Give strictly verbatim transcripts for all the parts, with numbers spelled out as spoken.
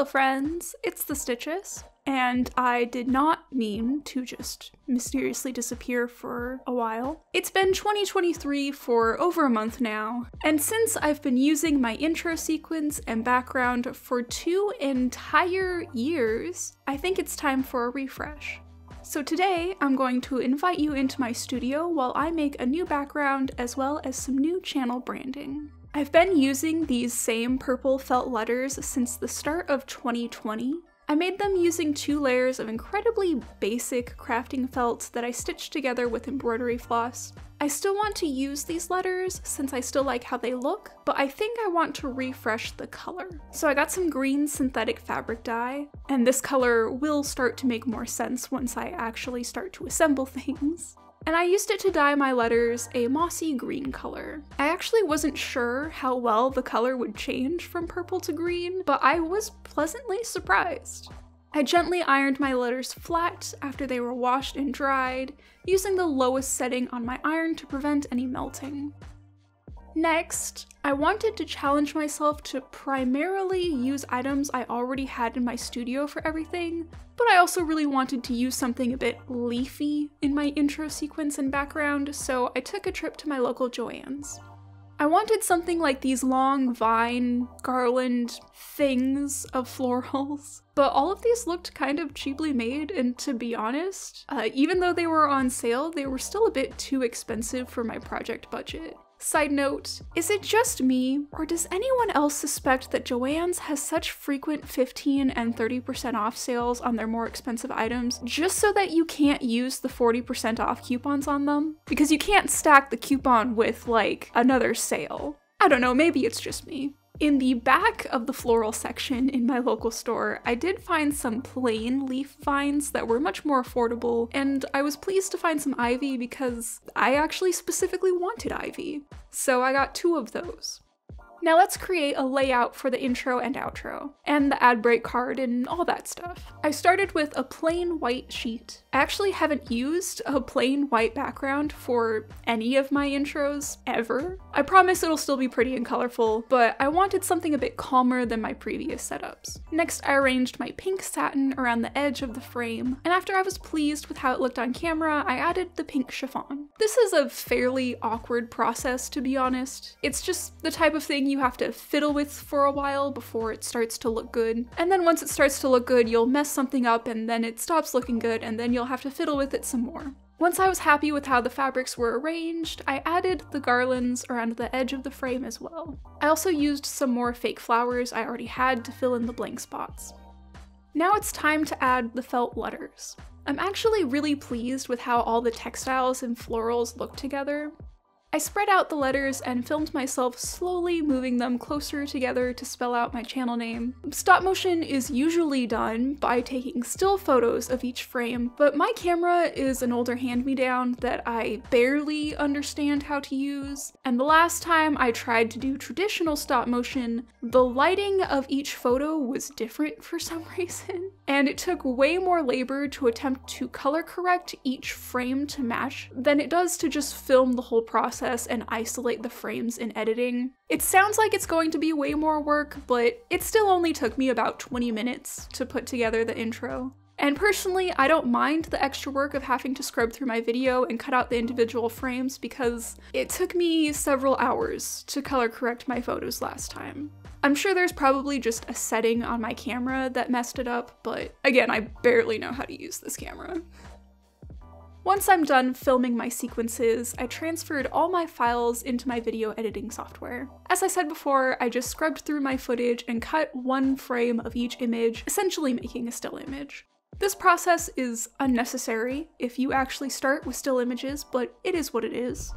Hello friends, it's The Stitches, and I did not mean to just mysteriously disappear for a while. It's been twenty twenty-three for over a month now, and since I've been using my intro sequence and background for two entire years, I think it's time for a refresh. So today, I'm going to invite you into my studio while I make a new background as well as some new channel branding. I've been using these same purple felt letters since the start of twenty twenty. I made them using two layers of incredibly basic crafting felts that I stitched together with embroidery floss. I still want to use these letters since I still like how they look, but I think I want to refresh the color. So I got some green synthetic fabric dye, and this color will start to make more sense once I actually start to assemble things. And I used it to dye my letters a mossy green color. I actually wasn't sure how well the color would change from purple to green, but I was pleasantly surprised. I gently ironed my letters flat after they were washed and dried, using the lowest setting on my iron to prevent any melting. Next, I wanted to challenge myself to primarily use items I already had in my studio for everything, but I also really wanted to use something a bit leafy in my intro sequence and background, so I took a trip to my local Joann's. I wanted something like these long vine garland things of florals, but all of these looked kind of cheaply made, and to be honest, uh, even though they were on sale, they were still a bit too expensive for my project budget. Side note, is it just me, or does anyone else suspect that Joann's has such frequent fifteen and thirty percent off sales on their more expensive items just so that you can't use the forty percent off coupons on them? Because you can't stack the coupon with, like, another sale. I don't know, maybe it's just me. In the back of the floral section in my local store, I did find some plain leaf vines that were much more affordable, and I was pleased to find some ivy because I actually specifically wanted ivy. So I got two of those. Now let's create a layout for the intro and outro, and the ad break card and all that stuff. I started with a plain white sheet. I actually haven't used a plain white background for any of my intros ever. I promise it'll still be pretty and colorful, but I wanted something a bit calmer than my previous setups. Next, I arranged my pink satin around the edge of the frame, and after I was pleased with how it looked on camera, I added the pink chiffon. This is a fairly awkward process, to be honest. It's just the type of thing you have to fiddle with for a while before it starts to look good. And then once it starts to look good, you'll mess something up and then it stops looking good and then you'll have to fiddle with it some more. Once I was happy with how the fabrics were arranged, I added the garlands around the edge of the frame as well. I also used some more fake flowers I already had to fill in the blank spots. Now it's time to add the felt letters. I'm actually really pleased with how all the textiles and florals look together. I spread out the letters and filmed myself slowly moving them closer together to spell out my channel name. Stop motion is usually done by taking still photos of each frame, but my camera is an older hand-me-down that I barely understand how to use, and the last time I tried to do traditional stop motion, the lighting of each photo was different for some reason, and it took way more labor to attempt to color correct each frame to match than it does to just film the whole process and isolate the frames in editing. It sounds like it's going to be way more work, but it still only took me about twenty minutes to put together the intro. And personally, I don't mind the extra work of having to scrub through my video and cut out the individual frames because it took me several hours to color correct my photos last time. I'm sure there's probably just a setting on my camera that messed it up, but again, I barely know how to use this camera. Once I'm done filming my sequences, I transferred all my files into my video editing software. As I said before, I just scrubbed through my footage and cut one frame of each image, essentially making a still image. This process is unnecessary if you actually start with still images, but it is what it is.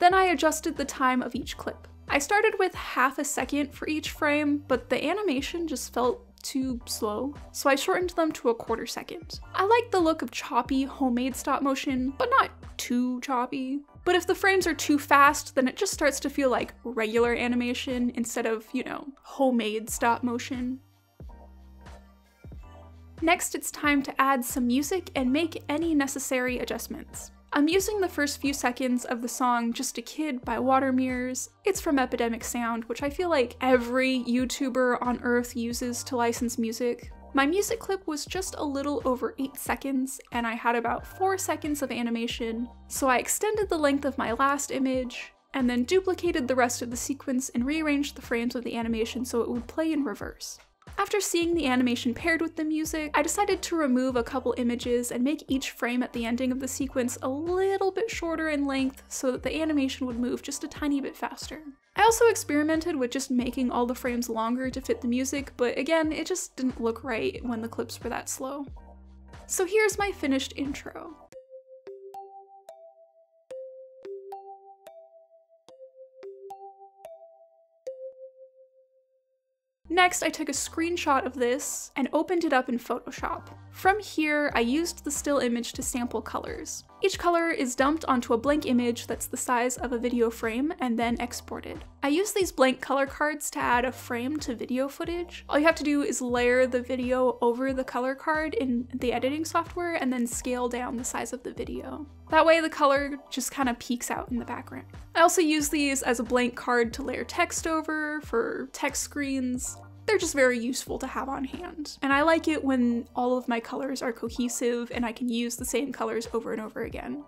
Then I adjusted the time of each clip. I started with half a second for each frame, but the animation just felt too slow, so I shortened them to a quarter second. I like the look of choppy homemade stop motion, but not too choppy. But if the frames are too fast, then it just starts to feel like regular animation instead of, you know, homemade stop motion. Next, it's time to add some music and make any necessary adjustments. I'm using the first few seconds of the song Just a Kid by Water Mirrors. It's from Epidemic Sound, which I feel like every YouTuber on Earth uses to license music. My music clip was just a little over eight seconds, and I had about four seconds of animation, so I extended the length of my last image, and then duplicated the rest of the sequence and rearranged the frames of the animation so it would play in reverse. After seeing the animation paired with the music, I decided to remove a couple images and make each frame at the ending of the sequence a little bit shorter in length so that the animation would move just a tiny bit faster. I also experimented with just making all the frames longer to fit the music, but again, it just didn't look right when the clips were that slow. So here's my finished intro. Next, I took a screenshot of this and opened it up in Photoshop. From here, I used the still image to sample colors. Each color is dumped onto a blank image that's the size of a video frame and then exported. I use these blank color cards to add a frame to video footage. All you have to do is layer the video over the color card in the editing software and then scale down the size of the video. That way the color just kind of peeks out in the background. I also use these as a blank card to layer text over for text screens. They're just very useful to have on hand. And I like it when all of my colors are cohesive and I can use the same colors over and over again.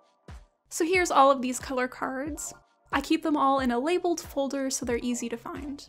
So here's all of these color cards. I keep them all in a labeled folder so they're easy to find.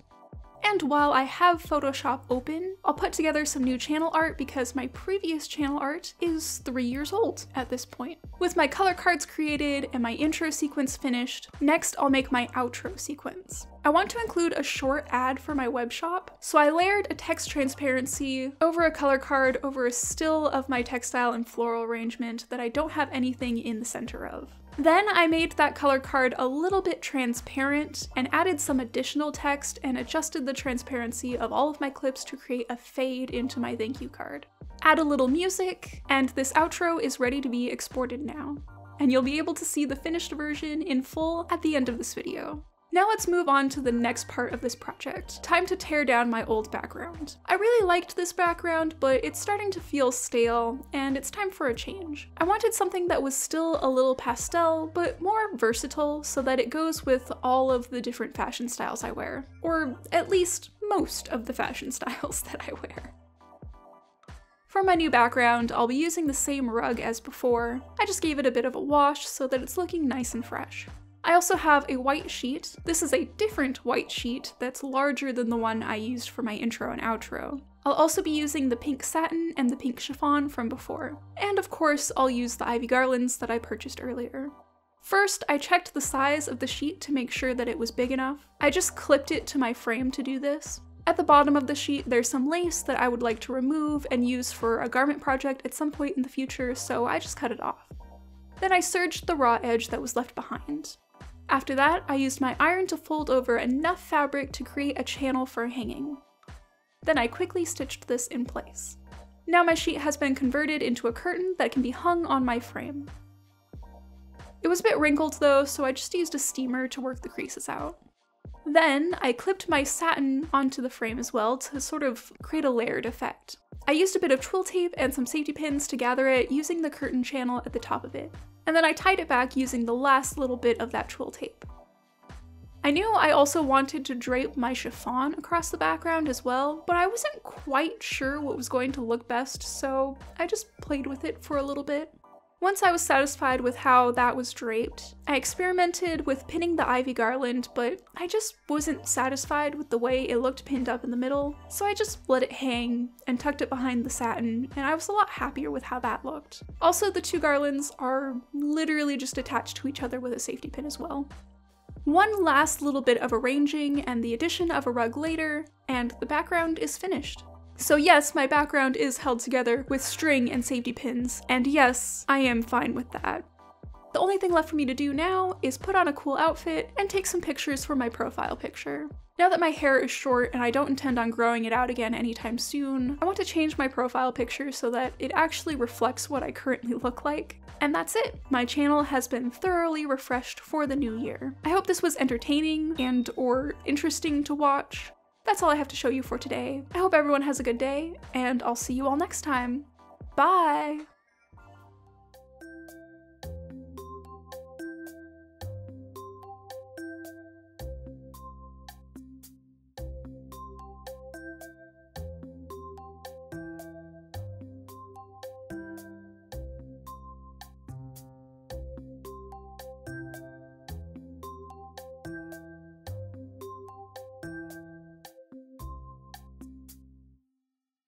And while I have Photoshop open, I'll put together some new channel art because my previous channel art is three years old at this point. With my color cards created and my intro sequence finished, next I'll make my outro sequence. I want to include a short ad for my web shop, so I layered a text transparency over a color card over a still of my textile and floral arrangement that I don't have anything in the center of. Then I made that color card a little bit transparent and added some additional text and adjusted the transparency of all of my clips to create a fade into my thank you card. Add a little music, and this outro is ready to be exported now. And you'll be able to see the finished version in full at the end of this video. Now let's move on to the next part of this project. Time to tear down my old background. I really liked this background, but it's starting to feel stale, and it's time for a change. I wanted something that was still a little pastel, but more versatile so that it goes with all of the different fashion styles I wear. Or at least most of the fashion styles that I wear. For my new background, I'll be using the same rug as before. I just gave it a bit of a wash so that it's looking nice and fresh. I also have a white sheet. This is a different white sheet that's larger than the one I used for my intro and outro. I'll also be using the pink satin and the pink chiffon from before. And of course, I'll use the ivy garlands that I purchased earlier. First, I checked the size of the sheet to make sure that it was big enough. I just clipped it to my frame to do this. At the bottom of the sheet, there's some lace that I would like to remove and use for a garment project at some point in the future, so I just cut it off. Then I serged the raw edge that was left behind. After that, I used my iron to fold over enough fabric to create a channel for hanging. Then I quickly stitched this in place. Now my sheet has been converted into a curtain that can be hung on my frame. It was a bit wrinkled though, so I just used a steamer to work the creases out. Then I clipped my satin onto the frame as well to sort of create a layered effect. I used a bit of twill tape and some safety pins to gather it using the curtain channel at the top of it. And then I tied it back using the last little bit of that twill tape. I knew I also wanted to drape my chiffon across the background as well, but I wasn't quite sure what was going to look best, so I just played with it for a little bit. Once I was satisfied with how that was draped, I experimented with pinning the ivy garland, but I just wasn't satisfied with the way it looked pinned up in the middle, so I just let it hang and tucked it behind the satin, and I was a lot happier with how that looked. Also, the two garlands are literally just attached to each other with a safety pin as well. One last little bit of arranging and the addition of a rug later, and the background is finished. So yes, my background is held together with string and safety pins, and yes, I am fine with that. The only thing left for me to do now is put on a cool outfit and take some pictures for my profile picture. Now that my hair is short and I don't intend on growing it out again anytime soon, I want to change my profile picture so that it actually reflects what I currently look like. And that's it! My channel has been thoroughly refreshed for the new year. I hope this was entertaining and or interesting to watch. That's all I have to show you for today. I hope everyone has a good day, and I'll see you all next time. Bye!